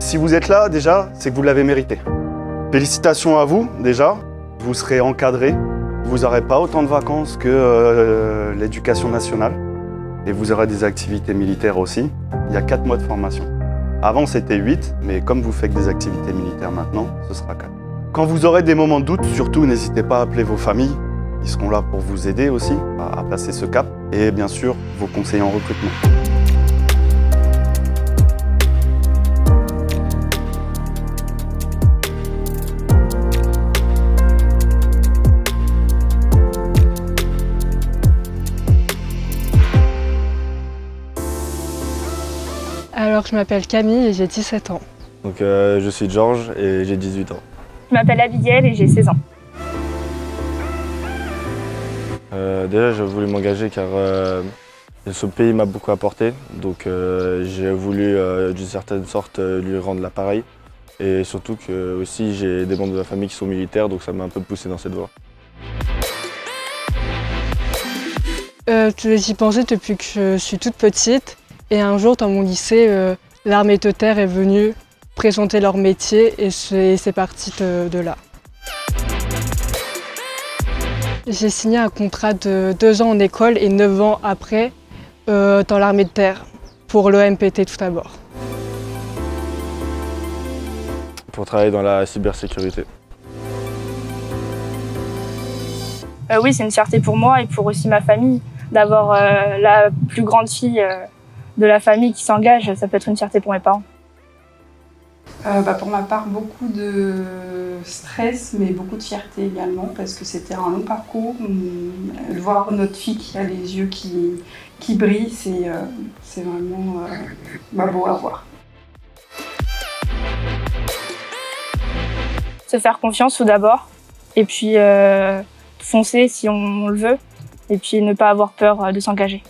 Si vous êtes là, déjà, c'est que vous l'avez mérité. Félicitations à vous, déjà. Vous serez encadré. Vous n'aurez pas autant de vacances que l'éducation nationale. Et vous aurez des activités militaires aussi. Il y a 4 mois de formation. Avant, c'était 8, mais comme vous faites des activités militaires maintenant, ce sera 4. Quand vous aurez des moments de doute, surtout, n'hésitez pas à appeler vos familles. Ils seront là pour vous aider aussi à passer ce cap. Et bien sûr, vos conseillers en recrutement. Alors, je m'appelle Camille et j'ai 17 ans. Donc, je suis Georges et j'ai 18 ans. Je m'appelle Abigaëlle et j'ai 16 ans. Déjà, j'ai voulu m'engager car ce pays m'a beaucoup apporté. Donc, j'ai voulu d'une certaine sorte lui rendre l'appareil. Et surtout que aussi, j'ai des membres de la famille qui sont militaires, donc ça m'a un peu poussé dans cette voie. J'y pensais depuis que je suis toute petite. Et un jour, dans mon lycée, l'Armée de Terre est venue présenter leur métier et c'est parti de là. J'ai signé un contrat de 2 ans en école et 9 ans après dans l'Armée de Terre, pour l'OMPT tout d'abord. Pour travailler dans la cybersécurité. Oui, c'est une fierté pour moi et pour aussi ma famille d'avoir la plus grande fille de la famille qui s'engage, ça peut être une fierté pour mes parents. Pour ma part, beaucoup de stress, mais beaucoup de fierté également, parce que c'était un long parcours. Voir notre fille qui a les yeux qui brillent, c'est vraiment beau à voir. Se faire confiance tout d'abord, et puis foncer si on le veut, et puis ne pas avoir peur de s'engager.